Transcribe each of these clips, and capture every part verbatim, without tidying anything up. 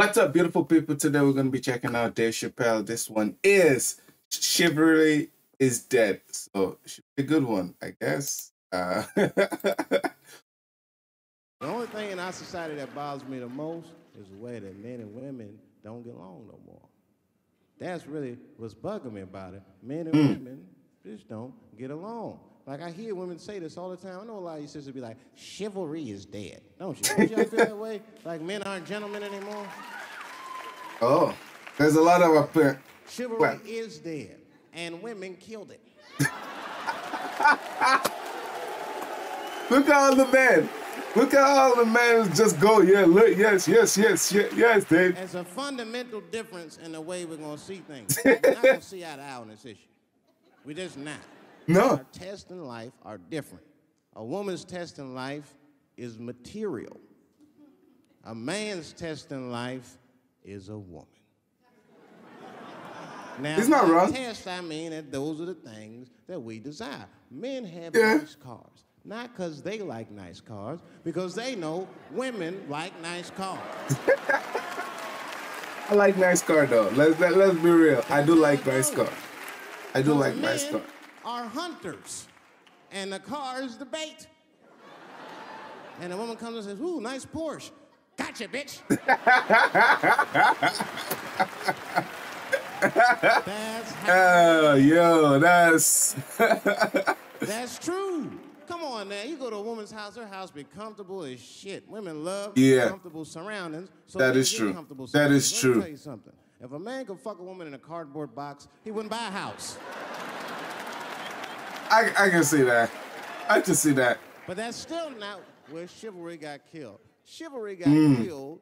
What's up, beautiful people? Today we're going to be checking out Dave Chappelle. This one is Chivalry is Dead. So it should be a good one, I guess. Uh, the only thing in our society that bothers me the most is the way that men and women don't get along no more. That's really what's bugging me about it. Men and mm. women just don't get along. Like, I hear women say this all the time. I know a lot of you sisters be like, chivalry is dead. Don't you? Don't y'all feel that way? Like, men aren't gentlemen anymore? Oh, there's a lot of up there. Chivalry well. is dead, and women killed it. Look at all the men. Look at all the men just go, yeah, look, yes, yes, yes, yes, yes, Dave. There's a fundamental difference in the way we're going to see things. We're not going to see eye to eye on this issue. We're just not. No. Our tests in life are different. A woman's test in life is material. A man's test in life is a woman. Now, it's not wrong. Test, I mean that those are the things that we desire. Men have yeah. nice cars, not because they like nice cars, because they know women like nice cars. I like nice car though. Let's let, let's be real. I do like nice car. I do like nice car. Are hunters, and the car is the bait. And a woman comes and says, ooh, nice Porsche. Gotcha, bitch. That's how. Oh, yo, that's... That's true. Come on now, you go to a woman's house, her house be comfortable as shit. Women love yeah. comfortable surroundings. So that is true. That is Let true. Let me tell you something. If a man could fuck a woman in a cardboard box, he wouldn't buy a house. I, I can see that. I can see that. But that's still not where chivalry got killed. Chivalry got mm. killed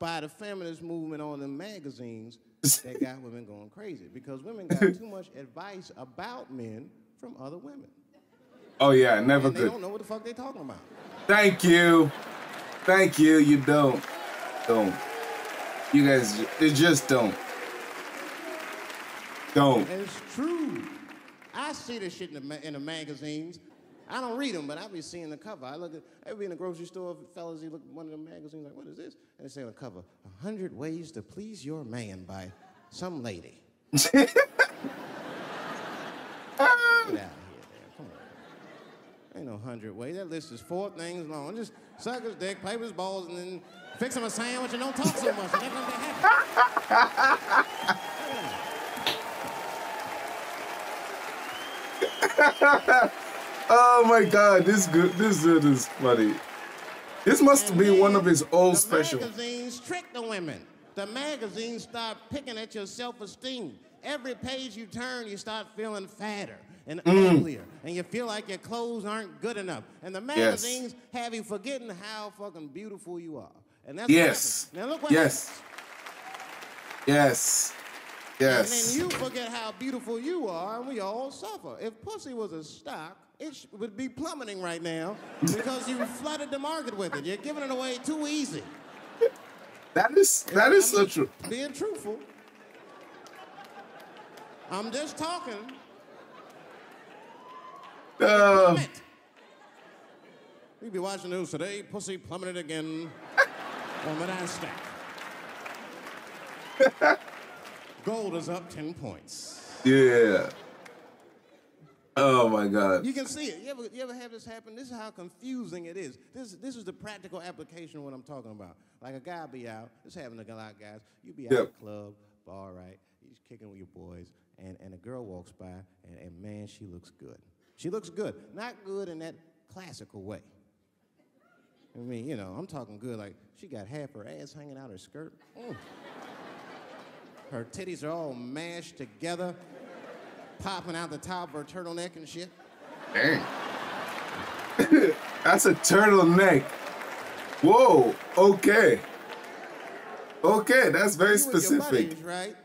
by the feminist movement on the magazines that got women going crazy because women got too much advice about men from other women. Oh, yeah, never and good. They don't know what the fuck they talking about. Thank you. Thank you. You don't. Don't. You guys, you just don't. Don't. It's true. I see this shit in the, ma in the magazines. I don't read them, but I be seeing the cover. I look at, I be in the grocery store, fellas, you look at one of the magazines, like, what is this? And they say on the cover, a hundred ways to please your man by some lady. Get out of here, man. Come on. Ain't no hundred ways. That list is four things long. Just suck his dick, play with his balls, and then fix him a sandwich and don't talk so much. That's what they have. Oh my God, this good, this dude is funny. This must and be one of his old the specials. The magazines trick the women. The magazines start picking at your self-esteem. Every page you turn, you start feeling fatter and mm. uglier, and you feel like your clothes aren't good enough. And the magazines yes. have you forgetting how fucking beautiful you are. And that's yes. What now look what yes. happens. Yes. Yes. And then you forget how beautiful you are, and we all suffer. If pussy was a stock, it would be plummeting right now because you flooded the market with it. You're giving it away too easy. That is, that is so true. Being truthful. I'm just talking. Uh, We'd be watching the news today. Pussy plummeted again on the NASDAQ. Gold is up ten points. Yeah. Oh, my God. You can see it. You ever, you ever have this happen? This is how confusing it is. This, this is the practical application of what I'm talking about. Like a guy be out. This happened to a lot of guys. You be out yep. at the club, bar, right? He's kicking with your boys, and, and a girl walks by, and, and, man, she looks good. She looks good. Not good in that classical way. I mean, you know, I'm talking good. Like, she got half her ass hanging out her skirt. Mm. Her titties are all mashed together, popping out the top of her turtleneck and shit. Dang. That's a turtleneck. Whoa, okay. Okay, that's very you specific. With your buddies, right?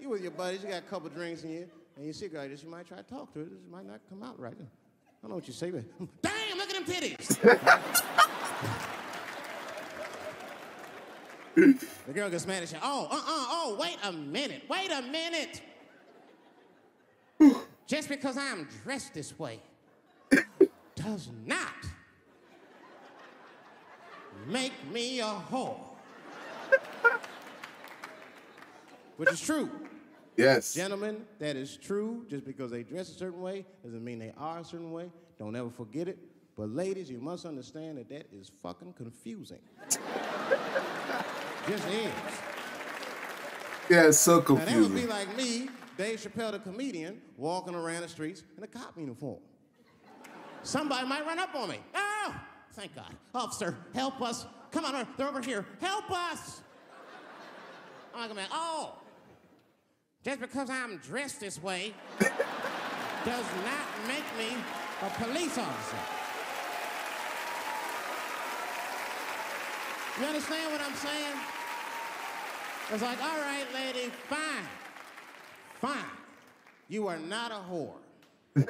You with your buddies, you got a couple drinks in you, and you see a girl like this, you might try to talk to her. This might not come out right. I don't know what you say, but damn, look at them titties. The girl gets mad at you. Oh, uh-uh, oh, wait a minute. Wait a minute. Just because I'm dressed this way does not make me a whore. which is true. Yes. Gentlemen, that is true. Just because they dress a certain way doesn't mean they are a certain way. Don't ever forget it. But ladies, you must understand that that is fucking confusing. Just is. Yeah, it's so confusing. Now, that would be like me, Dave Chappelle, the comedian, walking around the streets in a cop uniform. Somebody might run up on me. Oh, thank God. Officer, help us. Come on, they're over here. Help us. I'm like, man, oh, just because I'm dressed this way does not make me a police officer. You understand what I'm saying? It's like, all right, lady, fine. Fine. You are not a whore.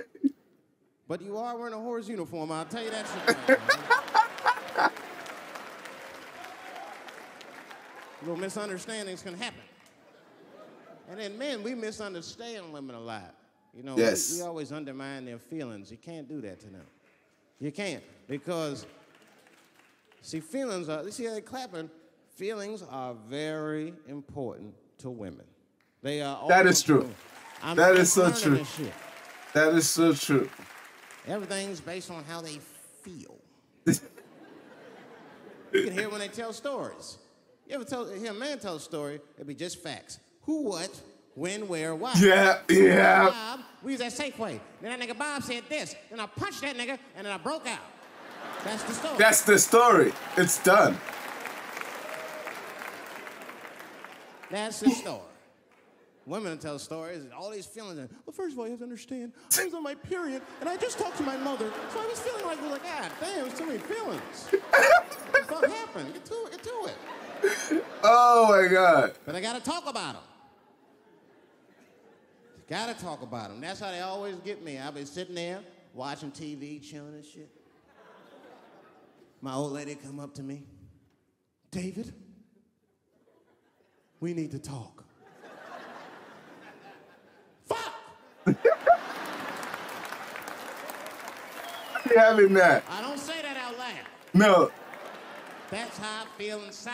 But you are wearing a whore's uniform, I'll tell you that shit. Little misunderstandings can happen. And then men, we misunderstand women a lot. You know, yes. we, we always undermine their feelings. You can't do that to them. You can't, because, see, feelings are, you see how they're clapping? Feelings are very important to women. They are. That is true. I'm that is so true. That is so true. Everything's based on how they feel. You can hear when they tell stories. You ever tell, hear a man tell a story, it'd be just facts. Who, what, when, where, why. Yeah, yeah. Bob, we was at Safeway. Then that nigga Bob said this. Then I punched that nigga, and then I broke out. That's the story. That's the story. It's done. That's the story. Women tell stories and all these feelings. And, well, first of all, you have to understand, I was on my period, and I just talked to my mother, so I was feeling like, well, like God damn, there's too many feelings. What happened? Get to, get to it. Oh, my God. But I got to talk about them. Got to talk about them. That's how they always get me. I've been sitting there, watching T V, chilling and shit. My old lady come up to me. David, we need to talk. Having that. I don't say that out loud. No. That's how I feel inside.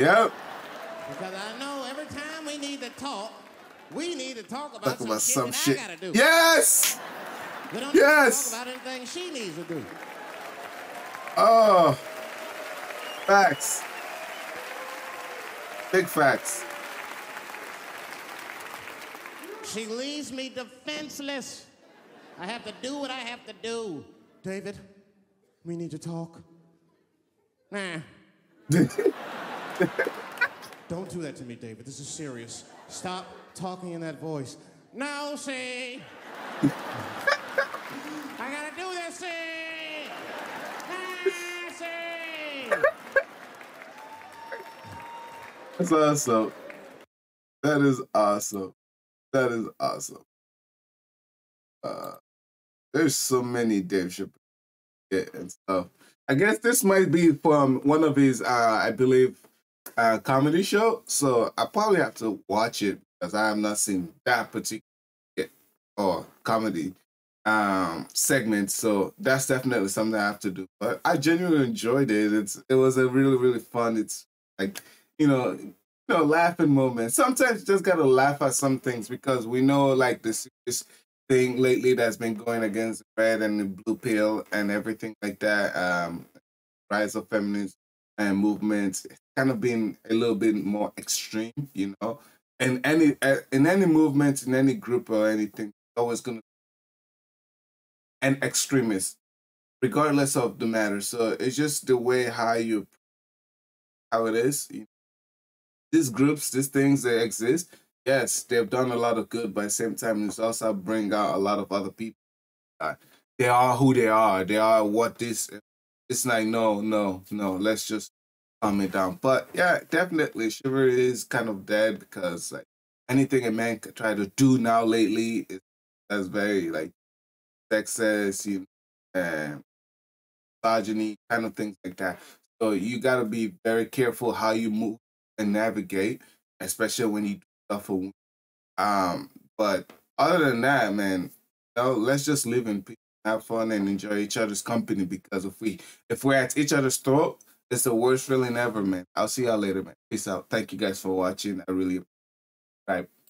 Yep. Because I know every time we need to talk, we need to talk about, talk some, about shit some shit that I gotta do. Yes. We don't yes. talk about anything she needs to do. Oh. Facts. Big facts. She leaves me defenseless. I have to do what I have to do. David, we need to talk. Nah. Don't do that to me, David. This is serious. Stop talking in that voice. No, see. I gotta do this, see. Nah, see. That's awesome. That is awesome. That is awesome. Uh, there's so many Dave Chappelle shit and stuff. I guess this might be from one of his, uh, I believe, uh, comedy show. So I probably have to watch it because I have not seen that particular shit or comedy um, segment. So that's definitely something I have to do. But I genuinely enjoyed it. It's it was a really really fun. It's like you know. You know, laughing moments. Sometimes you just gotta laugh at some things because we know like the serious thing lately that's been going against the red and the blue pill and everything like that. Um, rise of feminism and movements kind of been a little bit more extreme, you know. And any in any movement, in any group or anything, always gonna be an extremist, regardless of the matter. So it's just the way how you how it is. You know? These groups, these things that exist, yes, they've done a lot of good, but at the same time, it's also bring out a lot of other people. Uh, they are who they are. They are what this. It's like, no, no, no, let's just calm it down. But yeah, definitely, chivalry is kind of dead because like anything a man could try to do now lately is that's very like sexist, you know, and misogyny, kind of things like that. So you got to be very careful how you move and navigate, especially when you do stuff for women. Um, but other than that, man, you know, let's just live in peace, have fun, and enjoy each other's company. Because if we if we're at each other's throat, it's the worst feeling ever, man. I'll see y'all later, man. Peace out. Thank you guys for watching. I really appreciate it. Right.